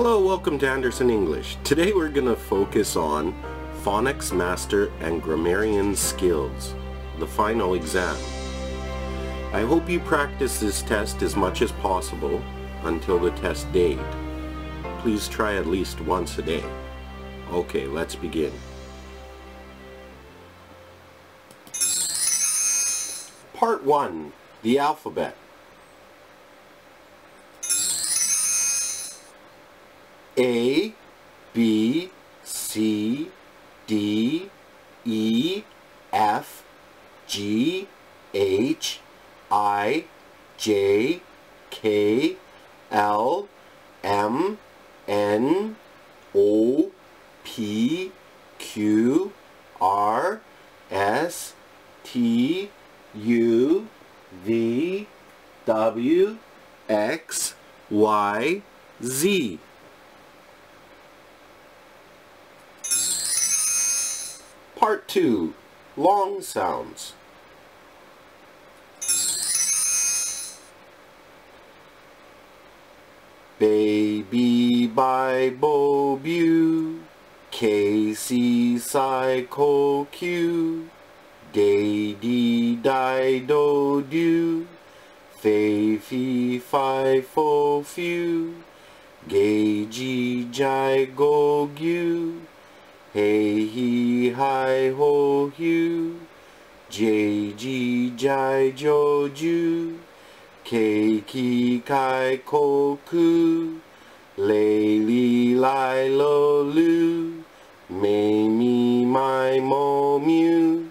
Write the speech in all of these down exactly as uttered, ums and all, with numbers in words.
Hello, welcome to Anderson English. Today we're going to focus on phonics master and grammarian skills, the final exam. I hope you practice this test as much as possible until the test date. Please try at least once a day. Okay, let's begin. Part one, the alphabet. A, B, C, D, E, F, G, H, I, J, K, L, M, N, O, P, Q, R, S, T, U, V, W, X, Y, Z. Part two, long sounds. Baby, by bo, bu, k, c, si, ko, q, day, di, di, do, du, fe, fi, fi, fo, few, gay, ji, jai, go, gu, hey, he, hi, ho, hu, j, ji, jai, jo, ju, k, ki, kai, ko, ku, lay, li, lai, lo, lu, may, mi, my, mo, mu,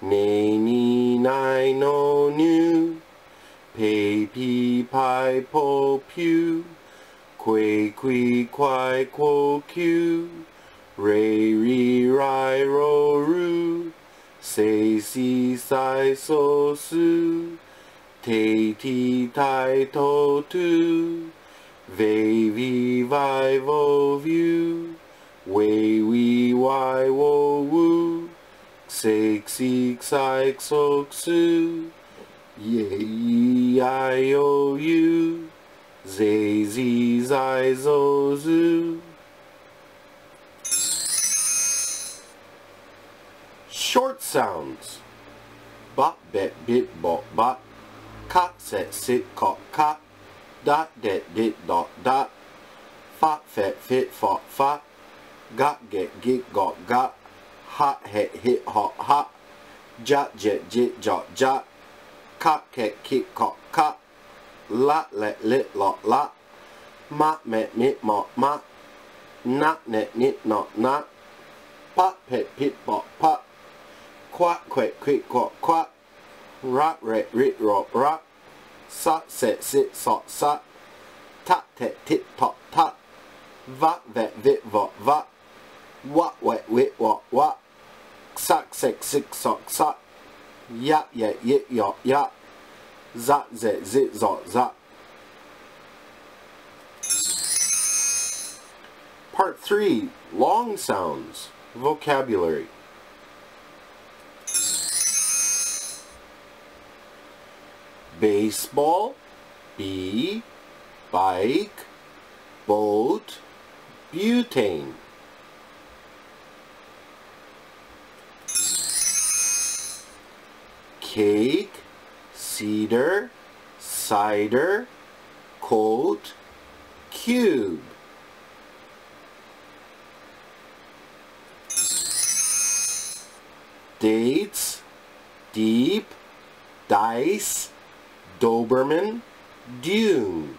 nay, ni, nai, no, nu, pay, pi, pi, po, pu, quay, qui, quai, quo, q, ray, re, ri, ro, ru, say, si, si, so, su, te, ti, tai, to, tu, ve, vi, vi, vo, vu, we, we, wi, wo, wu, xek, xik, xik, xok, su, ye, yi, I, o, u, ze, zi, zi, zo, zu. Short sounds. Bop, bet, bit, bop, bop. Cock, set, sit, cock, cock. Dot, det, dit, dot, dot. Fop, fet, fit, fop, fop. Got, get, git, got, got. Hot, het, hit, hot, hot. Jot, jet, jit, jot, jot. Cock, cat, kick, cock, cock. Lot, let, lit, lot, lot. Mop, met, mit, mop, mop. Not, net, knit, not, not. Pop, pet, pit, pop, pop. Quack, quack, quick, quack, quack. Rock, rat, rit, rock, rock. Sot, set, sit, sot, sot. Tot, tat, tit, tot, tot. Vot, vet, vit, vot, vot. Wot, wet, wit, wot, wot. Sock, sec, sick, sock, sock. Yot, yet, yit, yot, yot. Zot, zet, zit, zot, zot. Part three, long sounds. Vocabulary. Baseball, bee, bike, boat, butane. Cake, cedar, cider, coat, cube. Dates, deep, dice, Doberman, dune.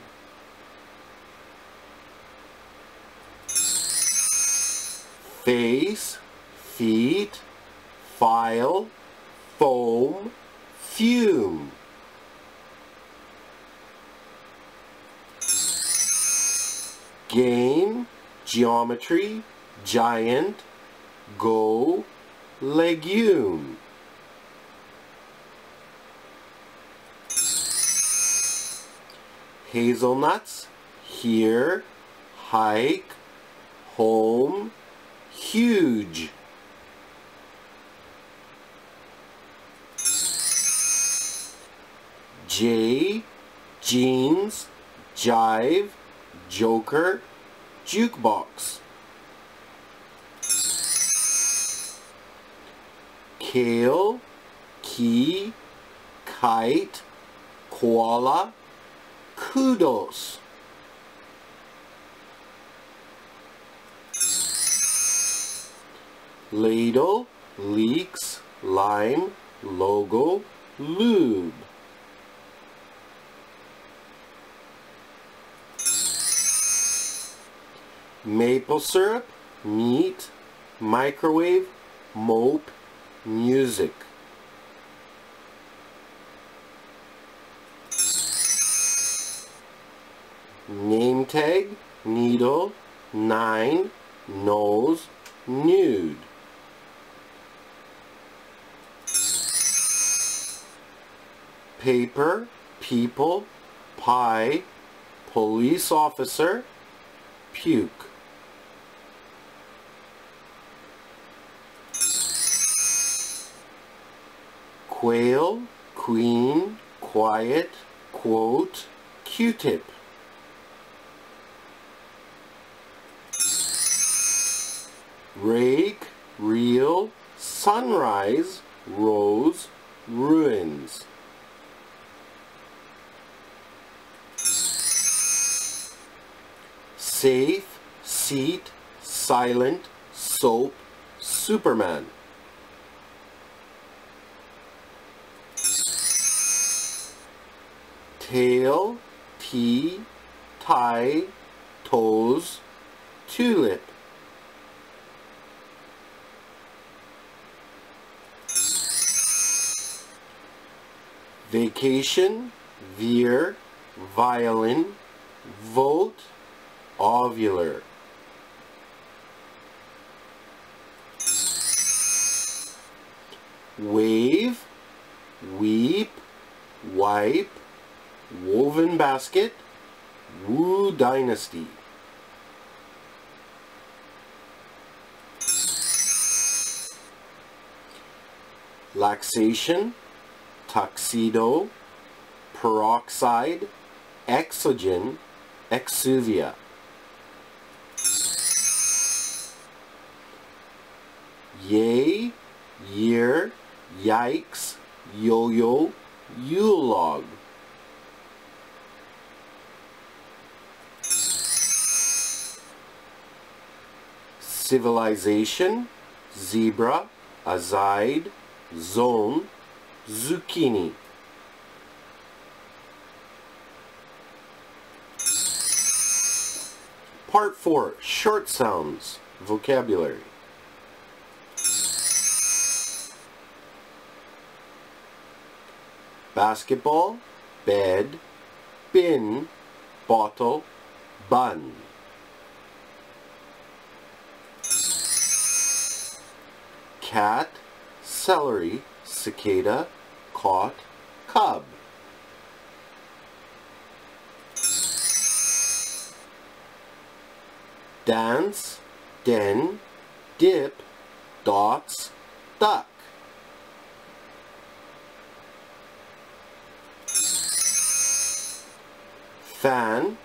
Face, feet, file, foam, fume. Game, geometry, giant, go, legume. Hazelnuts, here, hike, home, huge. J, jeans, jive, joker, jukebox, kale, key, kite, koala, kudos, ladle, leeks, lime, logo, lube, maple syrup, meat, microwave, mope, music, name tag, needle, nine, nose, nude, paper, people, pie, police officer, puke, quail, queen, quiet, quote, Q-tip, rake, reel, sunrise, rose, ruins, safe, seat, silent, soap, Superman, tail, tea, tie, toes, tulip, vacation, veer, violin, volt, ovular, wave, weep, wipe, woven basket, Wu Dynasty, laxation, tuxedo, peroxide, exogen, exuvia, yay, year, yikes, yo-yo, yule log, civilization, zebra, azide, zone, zucchini, Part four, short sounds, vocabulary. Basketball, bed, bin, bottle, bun. Cat, celery, cicada, caught, cub. Dance, den, dip, dots, duck. Fan,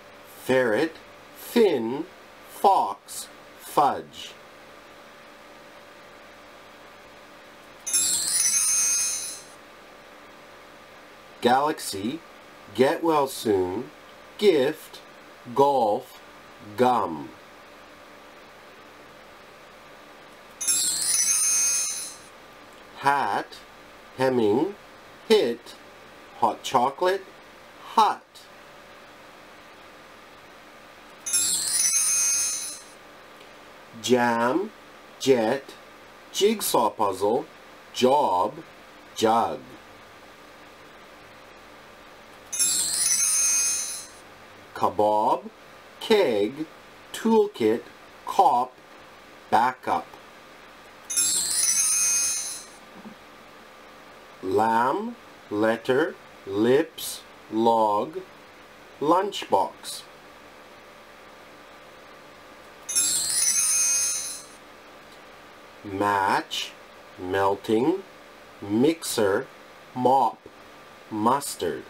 ferret, fin, fox, fudge. Galaxy, get well soon, gift, golf, gum. Hat, hemming, hit, hot chocolate, hot. Jam, jet, jigsaw puzzle, job, jug. Kabob, keg, toolkit, cop, backup. Lamb, letter, lips, log, lunchbox. Match, melting, mixer, mop, mustard.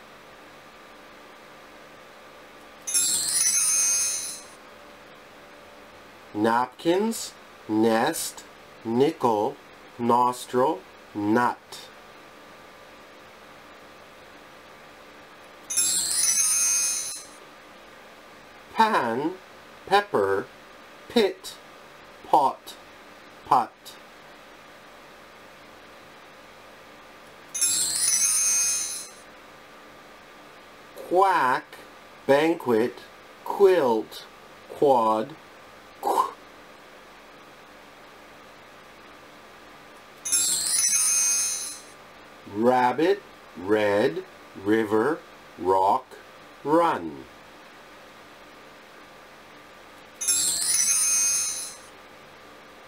napkins, nest, nickel, nostril, nut. Pan, pepper, pit, pot, putt. Quack, banquet, quilt, quad, qu. Rabbit, red, river, rock, run.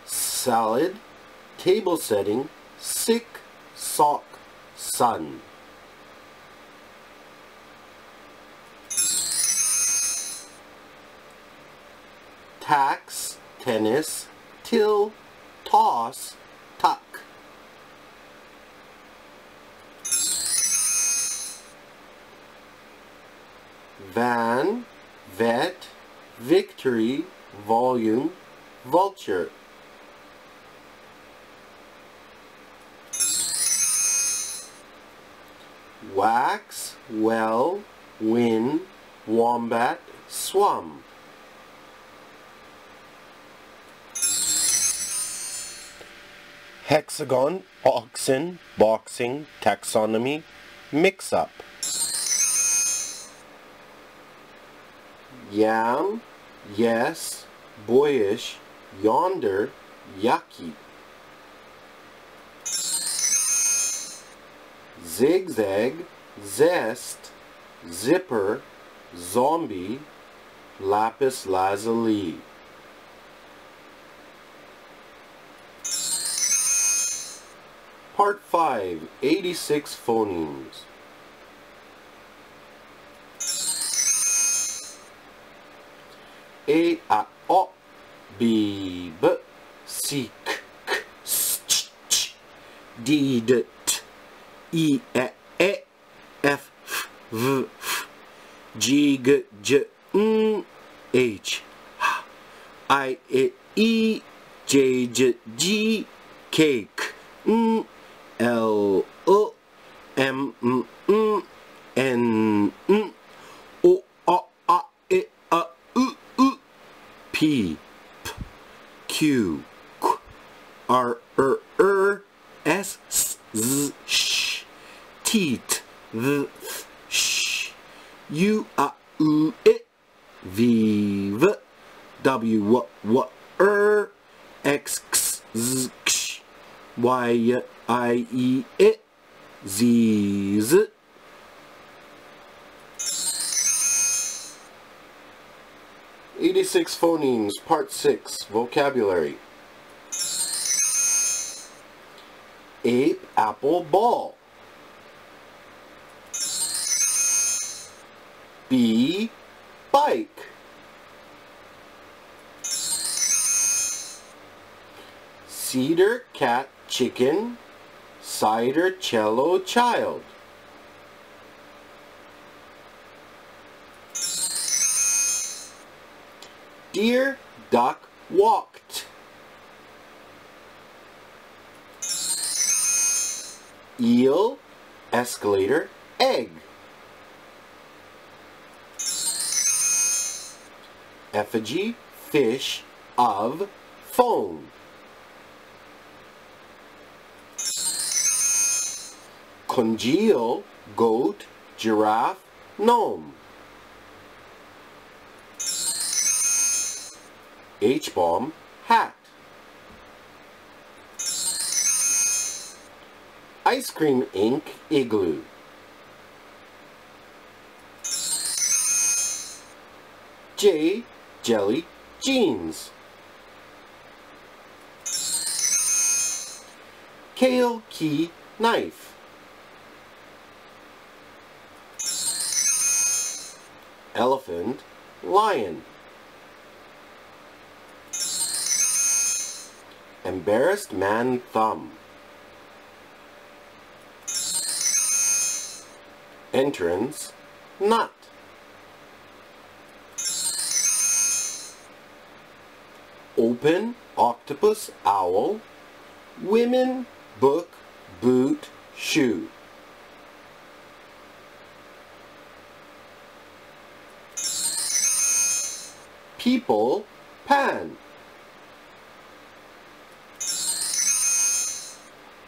Salad, table setting, sick, sock, sun. Tax, tennis, till, toss, tuck. Van, vet, victory, volume, vulture. Wax, well, win, wombat, swum. Hexagon, oxen, boxing, taxonomy, mix-up. Yam, yes, boyish, yonder, yucky. Zigzag, zest, zipper, zombie, lapis lazuli. Part five, eighty-six phonemes. A, A, O, B, B, C, K, K, S, Ch, Ch, D, D, T, E, E, E, F, F, V, F, G, G, J, N, H, H, I, E, E, J, J, G, K, K, N, L, O, M, M, M, N, N, O, A, A, E, A, U, U, P, P, Q, Q, R, R, R, S, S, Z, Sh, T, T, V, F, Sh, U, A, U, E, V, V, W, W, W, R, X, X, Z, X, Y, I, E, E, Z, Z. eighty-six phonemes, part six, vocabulary. Ape, apple, ball. B, bike. Cedar, cat, chicken, cider, cello, child. Deer, duck, walked. Eel, escalator, egg. Effigy, fish, of, phone. Congeal, goat, giraffe, gnome. H-bomb, hat. Ice cream ink, igloo. J, jelly, jeans. Kale, key, knife. Elephant, lion. Embarrassed man, thumb. Entrance, nut. open, octopus, owl, women, book, boot, shoe. People, pan.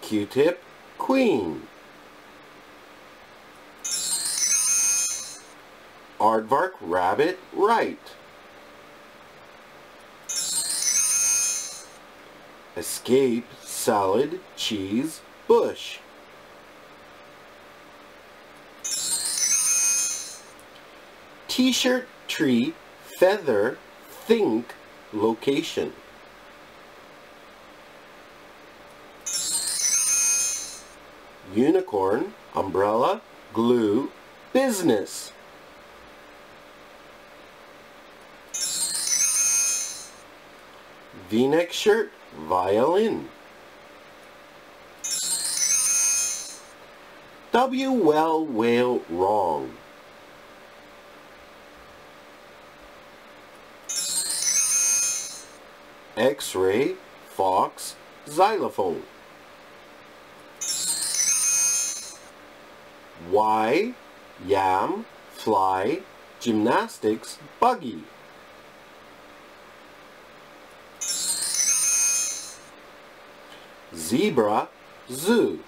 Q-tip, queen. Aardvark, rabbit, right. Escape, salad, cheese, bush. T-shirt, tree, feather, think, location. Unicorn, umbrella, glue, business. V-neck shirt, violin. W, well, whale, wrong. X-ray, fox, xylophone. Y, yam, fly, gymnastics, buggy. Zebra, zoo.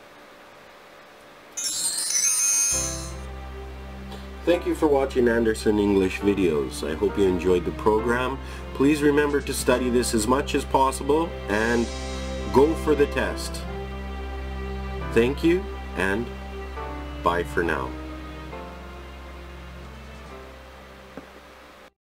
Thank you for watching Anderson English videos. I hope you enjoyed the program. Please remember to study this as much as possible and go for the test. Thank you and bye for now.